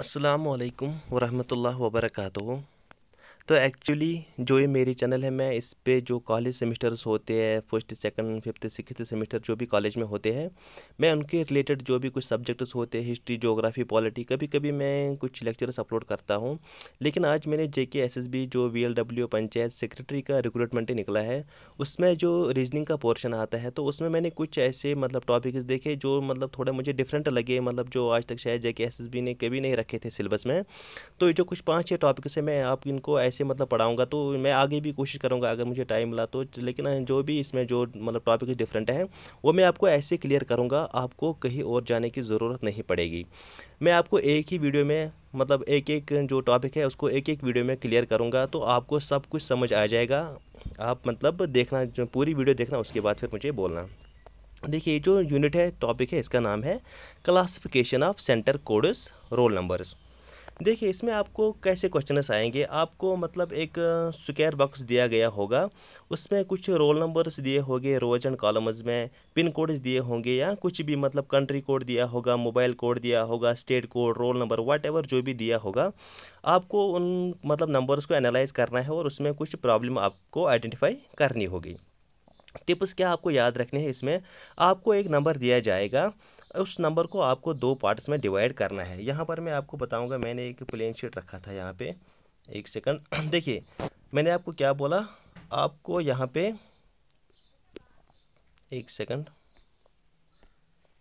अस्सलामुअलैकुम वरहमतुल्लाह वबरकातुहू। तो एक्चुअली जो ये मेरी चैनल है, मैं इस पे जो कॉलेज सेमेस्टर्स होते हैं, first second fifth sixth semester जो भी कॉलेज में होते हैं, मैं उनके रिलेटेड जो भी कुछ सब्जेक्ट्स होते हैं, हिस्ट्री ज्योग्राफी पॉलिटी, कभी कभी मैं कुछ लेक्चर्स अपलोड करता हूँ। लेकिन आज मैंने JK SSB जो VLW पंचायत सेक्रेटरी का रिक्रूटमेंट निकला है, उसमें जो रीजनिंग का पोर्शन आता है, तो उसमें मैंने कुछ ऐसे मतलब टॉपिक्स देखे जो मतलब थोड़ा मुझे डिफरेंट लगे, मतलब जो आज तक शायद JK SSB ने कभी नहीं रखे थे सिलेबस में। तो ये जो कुछ 5-6 टॉपिक्स हैं, मैं आप इनको ऐसे मतलब पढ़ाऊंगा। तो मैं आगे भी कोशिश करूंगा अगर मुझे टाइम मिला तो, लेकिन जो भी इसमें जो मतलब टॉपिक डिफरेंट है वो मैं आपको ऐसे क्लियर करूंगा, आपको कहीं और जाने की ज़रूरत नहीं पड़ेगी। मैं आपको एक ही वीडियो में मतलब एक जो टॉपिक है उसको एक वीडियो में क्लियर करूंगा, तो आपको सब कुछ समझ आ जाएगा। आप मतलब देखना, जो पूरी वीडियो देखना, उसके बाद फिर मुझे बोलना। देखिए, जो यूनिट है, टॉपिक है, इसका नाम है classification of centre codes roll numbers. देखिए, इसमें आपको कैसे क्वेश्चनस आएंगे। आपको मतलब एक स्क्वायर बॉक्स दिया गया होगा, उसमें कुछ रोल नंबर्स दिए होंगे रोज एंड कॉलम्स में, पिन कोड्स दिए होंगे, या कुछ भी मतलब कंट्री कोड दिया होगा, मोबाइल कोड दिया होगा, state code, roll number, whatever जो भी दिया होगा। आपको उन मतलब नंबर्स को एनालाइज करना है और उसमें कुछ प्रॉब्लम आपको आइडेंटिफाई करनी होगी। टिप्स क्या आपको याद रखने हैं, इसमें आपको एक नंबर दिया जाएगा, उस नंबर को आपको 2 पार्ट्स में डिवाइड करना है। यहाँ पर मैं आपको बताऊंगा, मैंने एक प्लेन शीट रखा था यहाँ पे, एक सेकंड। देखिए, मैंने आपको क्या बोला, आपको यहाँ पे एक सेकंड,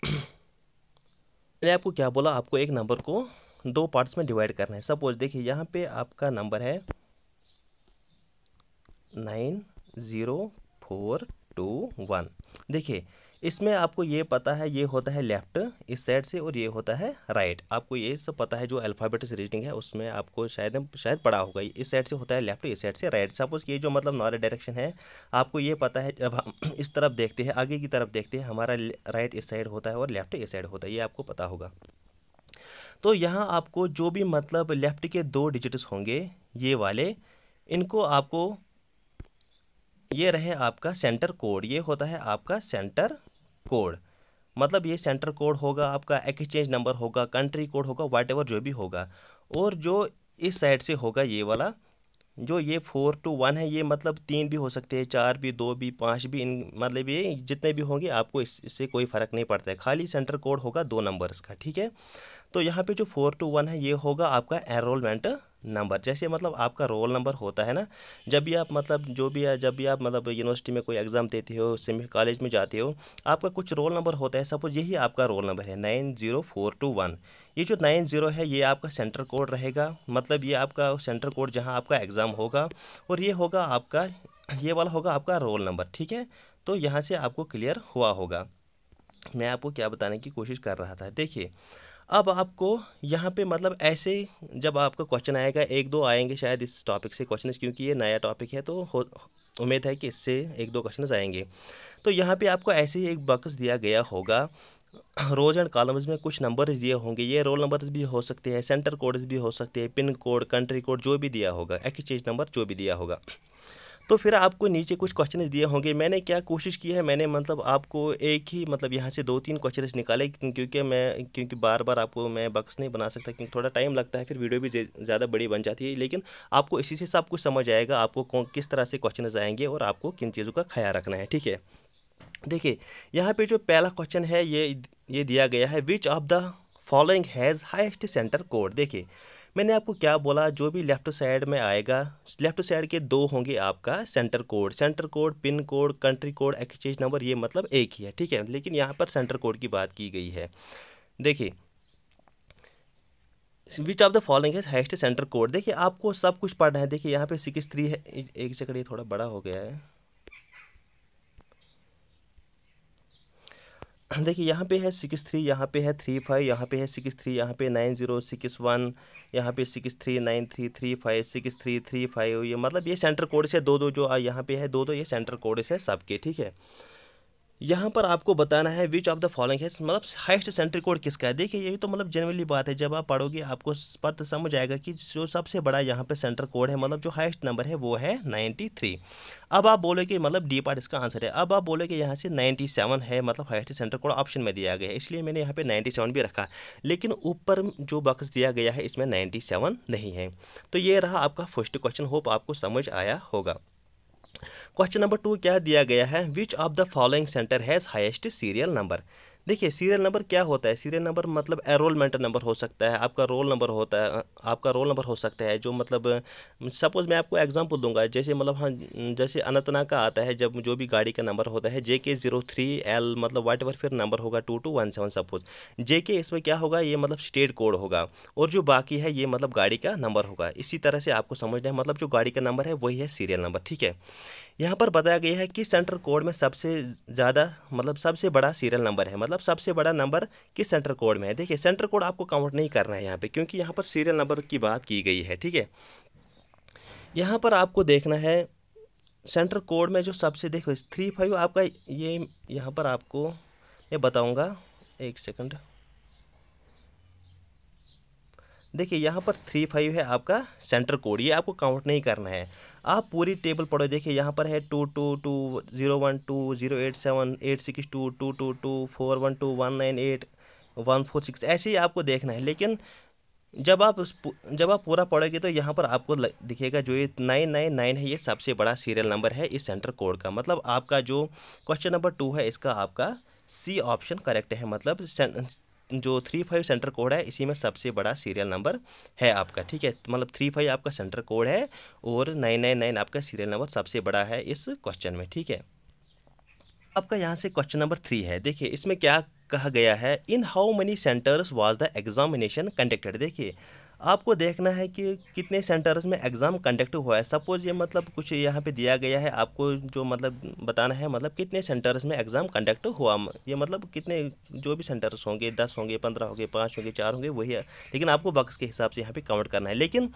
मैंने आपको क्या बोला, आपको एक नंबर को 2 पार्ट्स में डिवाइड करना है। सपोज देखिए, यहाँ पे आपका नंबर है 90421। देखिए, इसमें आपको ये पता है, ये होता है लेफ़्ट इस साइड से और ये होता है राइट। आपको ये सब पता है, जो अल्फ़ाबेटिक रीजनिंग है उसमें आपको शायद पढ़ा होगा। इस साइड से होता है लेफ़्ट, इस साइड से राइट। सपोज़ ये जो मतलब नॉर्थ डायरेक्शन है, आपको ये पता है, जब हम इस तरफ देखते हैं, आगे की तरफ देखते हैं, हमारा राइट इस साइड होता है और लेफ़्ट इस साइड होता है, ये आपको पता होगा। तो यहाँ आपको जो भी मतलब लेफ़्ट के 2 डिजिट्स होंगे, ये वाले, इनको आपको, ये रहे आपका सेंटर कोड, ये होता है आपका सेंटर कोड। मतलब ये सेंटर कोड होगा, आपका एक्सचेंज नंबर होगा, कंट्री कोड होगा, व्हाटएवर जो भी होगा। और जो इस साइड से होगा, ये वाला जो ये 4 to 1 है, ये मतलब 3 भी हो सकते हैं, 4 भी, 2 भी, 5 भी, इन मतलब ये जितने भी होंगे, आपको इससे कोई फ़र्क नहीं पड़ता है, खाली सेंटर कोड होगा 2 नंबर्स का। ठीक है, तो यहाँ पे जो 4 to 1 है, ये होगा आपका एनरोलमेंट नंबर। जैसे मतलब आपका रोल नंबर होता है ना, जब भी आप मतलब जब भी आप मतलब यूनिवर्सिटी में कोई एग्ज़ाम देते हो, कॉलेज में जाते हो, आपका कुछ रोल नंबर होता है। सपोज यही आपका रोल नंबर है 90421। ये जो 90 है, ये आपका सेंटर कोड रहेगा, मतलब ये आपका सेंटर कोड जहाँ आपका एग्ज़ाम होगा, और ये होगा आपका, ये वाला होगा आपका रोल नंबर। ठीक है, तो यहाँ से आपको क्लियर हुआ होगा मैं आपको क्या बताने की कोशिश कर रहा था। देखिए, अब आपको यहाँ पे मतलब ऐसे जब आपका क्वेश्चन आएगा, 1-2 आएंगे शायद इस टॉपिक से क्वेश्चन, क्योंकि ये नया टॉपिक है, तो उम्मीद है कि इससे 1-2 क्वेश्चन आएंगे। तो यहाँ पे आपको ऐसे ही एक बॉक्स दिया गया होगा, रोज एंड कॉलम्स में कुछ नंबर्स दिए होंगे, ये रोल नंबर्स भी हो सकते हैं, सेंटर कोड्स भी हो सकते हैं, पिन कोड, कंट्री कोड जो भी दिया होगा, एक्सचेंज नंबर जो भी दिया होगा। तो फिर आपको नीचे कुछ क्वेश्चन दिए होंगे। मैंने क्या कोशिश की है, मैंने मतलब आपको एक ही मतलब यहाँ से 2-3 क्वेश्चन निकाले, क्योंकि बार आपको मैं बॉक्स नहीं बना सकता, क्योंकि थोड़ा टाइम लगता है, फिर वीडियो भी ज़्यादा बड़ी बन जाती है। लेकिन आपको इसी से सब कुछ समझ आएगा, आपको किस तरह से क्वेश्चन आएंगे और आपको किन चीज़ों का ख्याल रखना है। ठीक है, देखिए, यहाँ पर जो पहला क्वेश्चन है, ये दिया गया है, which of the following has highest centre code. देखिए, मैंने आपको क्या बोला, जो भी लेफ़्ट साइड में आएगा, लेफ़्ट साइड के 2 होंगे आपका centre code, pin code, country code, exchange number, ये मतलब एक ही है। ठीक है, लेकिन यहाँ पर सेंटर कोड की बात की गई है। देखिए, विच ऑफ द फॉलोइंग है हाइस्ट सेंटर कोड। देखिए, आपको सब कुछ पढ़ना है। देखिए, यहाँ पे 63 है, एक सेकंड, ये थोड़ा बड़ा हो गया है। देखिए, यहाँ पे है 63, यहाँ पे है 35, यहाँ पे है 63, यहाँ पे 9061, यहाँ पे 6393356335, ये मतलब ये सेंटर कोड से 2-2 जो यहाँ पे है 2-2, ये सेंटर कोड से सबके। ठीक है, यहाँ पर आपको बताना है विच ऑफ द फॉलोइंग है, मतलब हाईएस्ट सेंट्रल कोड किसका है। देखिए ये तो मतलब जनरली बात है, जब आप पढ़ोगे आपको पता समझ आएगा कि जो सबसे बड़ा यहाँ पे सेंट्रल कोड है, मतलब जो हाईएस्ट नंबर है वो है 93। अब आप बोलोगे मतलब डी पार्ट इसका आंसर है। अब आप बोलोगे यहाँ से 97 है, मतलब हाईएस्ट सेंट्रल कोड ऑप्शन में दिया गया है, इसलिए मैंने यहाँ पर 97 भी रखा, लेकिन ऊपर जो बॉक्स दिया गया है इसमें 97 नहीं है। तो ये रहा आपका फर्स्ट क्वेश्चन, होप आपको समझ आया होगा। क्वेश्चन नंबर 2 क्या दिया गया है, which of the following centre has highest serial number. देखिए सीरियल नंबर क्या होता है, सीरियल नंबर मतलब एनरोलमेंट नंबर हो सकता है, आपका रोल नंबर होता है, आपका रोल नंबर हो सकता है, जो मतलब सपोज मैं आपको एग्जांपल दूंगा, जैसे मतलब हाँ जैसे अनंतनाग का आता है जब जो भी गाड़ी का नंबर होता है JK03L, मतलब वाट एवर फिर नंबर होगा 2217। सपोज JK इसमें क्या होगा, ये मतलब स्टेट कोड होगा, और जो बाकी है ये मतलब गाड़ी का नंबर होगा। इसी तरह से आपको समझना है, मतलब जो गाड़ी का नंबर है वही है सीरियल नंबर, ठीक है। यहाँ पर बताया गया है कि सेंट्रल कोड में सबसे ज़्यादा मतलब सबसे बड़ा सीरियल नंबर है, मतलब सबसे बड़ा नंबर किस सेंट्रल कोड में है। देखिए सेंट्रल कोड आपको काउंट नहीं करना है यहाँ पे, क्योंकि यहाँ पर सीरियल नंबर की बात की गई है, ठीक है। यहाँ पर आपको देखना है सेंट्रल कोड में जो सबसे, देखो 35 आपका ये, यहाँ पर आपको ये बताऊँगा एक सेकेंड। देखिए यहाँ पर 35 है आपका सेंटर कोड, ये आपको काउंट नहीं करना है। आप पूरी टेबल पढ़ो, देखिए यहाँ पर है 222 012 087 862 222 412 198 146, ऐसे ही आपको देखना है। लेकिन जब आप पूरा पढ़ोगे तो यहाँ पर आपको दिखेगा जो ये 999 है ये सबसे बड़ा सीरियल नंबर है इस सेंटर कोड का, मतलब आपका जो क्वेश्चन नंबर 2 है इसका आपका सी ऑप्शन करेक्ट है, मतलब जो 35 सेंटर कोड है इसी में सबसे बड़ा सीरियल नंबर है आपका, ठीक है। मतलब 35 आपका सेंटर कोड है और 999 आपका सीरियल नंबर सबसे बड़ा है इस क्वेश्चन में, ठीक है। आपका यहाँ से क्वेश्चन नंबर 3 है, देखिए इसमें क्या कहा गया है, in how many centres was the examination conducted. देखिए आपको देखना है कि कितने सेंटर्स में एग्ज़ाम कंडक्ट हुआ है। सपोज़ ये मतलब कुछ यहाँ पे दिया गया है, आपको जो मतलब बताना है मतलब कितने सेंटर्स में एग्ज़ाम कंडक्ट हुआ, ये मतलब कितने जो भी सेंटर्स होंगे, 10 होंगे, 15 होंगे, 5 होंगे, 4 होंगे, वही है, लेकिन आपको बॉक्स के हिसाब से यहाँ पे काउंट करना है। लेकिन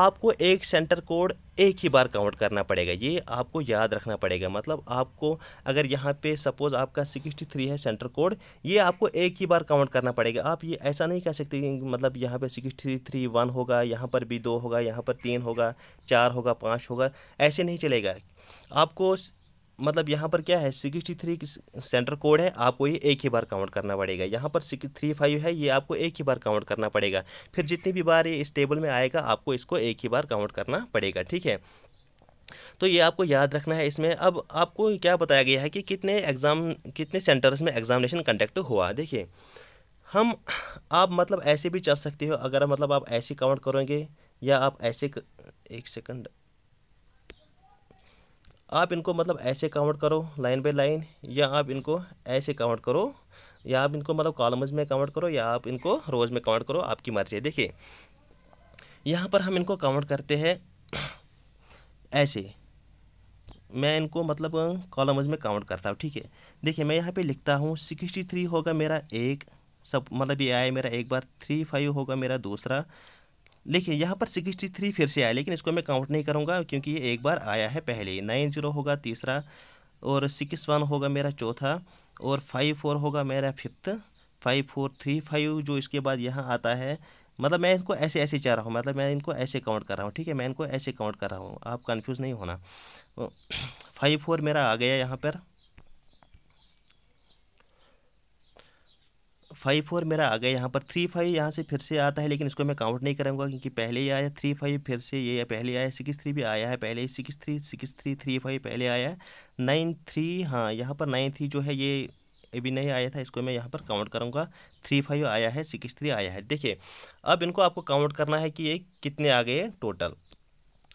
आपको एक सेंटर कोड एक ही बार काउंट करना पड़ेगा, ये आपको याद रखना पड़ेगा। मतलब आपको अगर यहाँ पे सपोज़ आपका 63 है सेंटर कोड, ये आपको एक ही बार काउंट करना पड़ेगा। आप ये ऐसा नहीं कर सकते मतलब यहाँ पे 63 1 होगा, यहाँ पर भी 2 होगा, यहाँ पर 3 होगा, 4 होगा, 5 होगा, ऐसे नहीं चलेगा। आपको मतलब यहाँ पर क्या है 63 सेंटर कोड है, आपको ये एक ही बार काउंट करना पड़ेगा। यहाँ पर 35 है, ये आपको एक ही बार काउंट करना पड़ेगा। फिर जितनी भी बार ये इस टेबल में आएगा आपको इसको एक ही बार काउंट करना पड़ेगा, ठीक है। तो ये आपको याद रखना है इसमें। अब आपको क्या बताया गया है कि कितने सेंटर्स में एग्जामिनेशन कंडक्ट हुआ। देखिए हम आप मतलब ऐसे भी चल सकते हो, अगर मतलब आप ऐसे काउंट करोगे या आप ऐसे एक सेकंड आप इनको मतलब ऐसे काउंट करो लाइन बाय लाइन, या आप इनको ऐसे काउंट करो, या आप इनको मतलब कॉलम्स में काउंट करो, या आप इनको रोज में काउंट करो, आपकी मर्जी है। देखिए यहाँ पर हम इनको काउंट करते हैं ऐसे, मैं इनको मतलब कॉलम्स में काउंट करता हूँ, ठीक है। देखिए मैं यहाँ पे लिखता हूँ 63 होगा मेरा एक, सब मतलब ये आया मेरा एक बार, 35 होगा मेरा दूसरा। देखिए यहाँ पर 63 फिर से आया, लेकिन इसको मैं काउंट नहीं करूँगा क्योंकि ये एक बार आया है पहले ही। 90 होगा तीसरा, और 61 होगा मेरा चौथा, और 54 होगा मेरा फिफ्थ। 5435 जो इसके बाद यहाँ आता है, मतलब मैं इनको ऐसे ऐसे चाह रहा हूँ, मतलब मैं इनको ऐसे काउंट कर रहा हूँ, ठीक है। मैं इनको ऐसे काउंट कर रहा हूँ, आप कन्फ्यूज़ नहीं होना। 54 मेरा आ गया यहाँ पर, 54 मेरा आ गया यहाँ पर। 35 यहाँ से फिर से आता है, लेकिन इसको मैं काउंट नहीं करूँगा क्योंकि पहले ही आया 35, फिर से ये पहले आया। 63 भी आया है पहले ही, 63 35 पहले आया है। 93, हाँ यहाँ पर 93 जो है ये अभी नहीं आया था, इसको मैं यहाँ पर काउंट करूँगा। 35 आया है, 63 आया है। देखिए अब इनको आपको काउंट करना है कि ये कितने आ गए टोटल।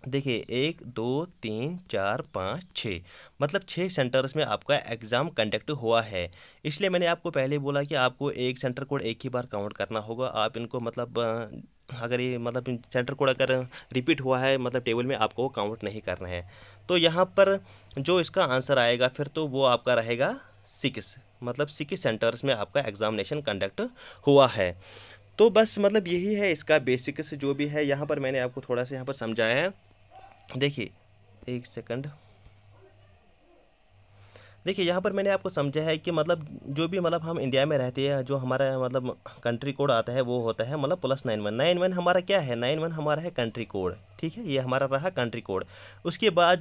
देखिए 1 2 3 4 5 6, मतलब 6 सेंटर्स में आपका एग्ज़ाम कंडक्ट हुआ है। इसलिए मैंने आपको पहले बोला कि आपको एक सेंटर कोड एक ही बार काउंट करना होगा। आप इनको मतलब अगर ये मतलब सेंटर कोड अगर रिपीट हुआ है मतलब टेबल में, आपको काउंट नहीं करना है। तो यहाँ पर जो इसका आंसर आएगा फिर तो वो आपका रहेगा 6, मतलब 6 सेंटर्स में आपका एग्ज़ामिनेशन कंडक्ट हुआ है। तो बस मतलब यही है इसका बेसिक्स जो भी है। यहाँ पर मैंने आपको थोड़ा सा यहाँ पर समझाया है। देखिए एक सेकंड, देखिए यहाँ पर मैंने आपको समझा है कि मतलब जो भी मतलब हम इंडिया में रहते हैं जो हमारा मतलब कंट्री कोड आता है वो होता है मतलब +91। 91 हमारा क्या है, 91 हमारा है कंट्री कोड, ठीक है, ये हमारा रहा कंट्री कोड। उसके बाद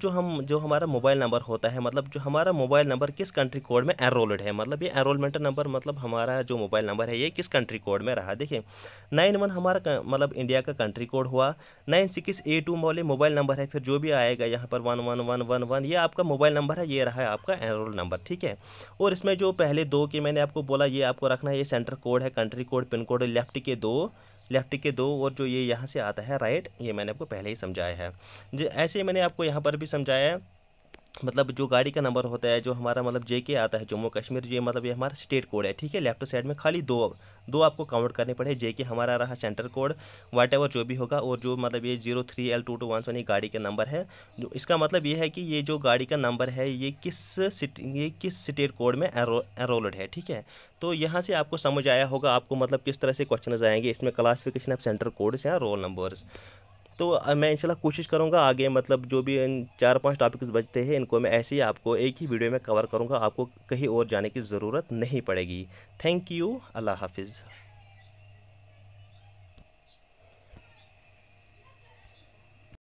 जो हमारा मोबाइल नंबर होता है, मतलब जो हमारा मोबाइल नंबर किस कंट्री कोड में एनरोल्ड है, मतलब ये एनरोलमेंट नंबर, मतलब हमारा जो मोबाइल नंबर है ये किस कंट्री कोड में रहा। देखिए 91 हमारा मतलब इंडिया का कंट्री कोड हुआ। 9682 वाले मोबाइल नंबर है, फिर जो भी आएगा यहाँ पर 11111 ये आपका मोबाइल नंबर है, ये रहा है आपका एनरोल नंबर, ठीक है। और इसमें जो पहले दो के मैंने आपको बोला ये आपको रखना है, ये सेंटर कोड है, country code, pin code, left के दो, और जो ये यहाँ से आता है राइट, ये मैंने आपको पहले ही समझाया है। ऐसे ही मैंने आपको यहाँ पर भी समझाया है, मतलब जो गाड़ी का नंबर होता है जो हमारा मतलब JK आता है जम्मू कश्मीर, ये मतलब ये हमारा स्टेट कोड है, ठीक है। लेफ्ट साइड में खाली दो आपको काउंट करने पड़े, JK हमारा रहा सेंटर कोड, वाट एवर जो भी होगा, और जो मतलब ये 03L2217 ये गाड़ी का नंबर है। जो इसका मतलब ये है कि ये जो गाड़ी का नंबर है ये किस स्टेट कोड में एनरोल्ड है, ठीक है। तो यहाँ से आपको समझ आया होगा आपको मतलब किस तरह से क्वेश्चन आएंगे इसमें, क्लासिफिकेशन ऑफ सेंटर कोड्स या रोल नंबर्स। तो मैं इंशाल्लाह कोशिश करूँगा आगे मतलब जो भी 4-5 टॉपिक्स बचते हैं इनको मैं ऐसे ही आपको एक ही वीडियो में कवर करूँगा, आपको कहीं और जाने की ज़रूरत नहीं पड़ेगी। थैंक यू, अल्लाह हाफिज़।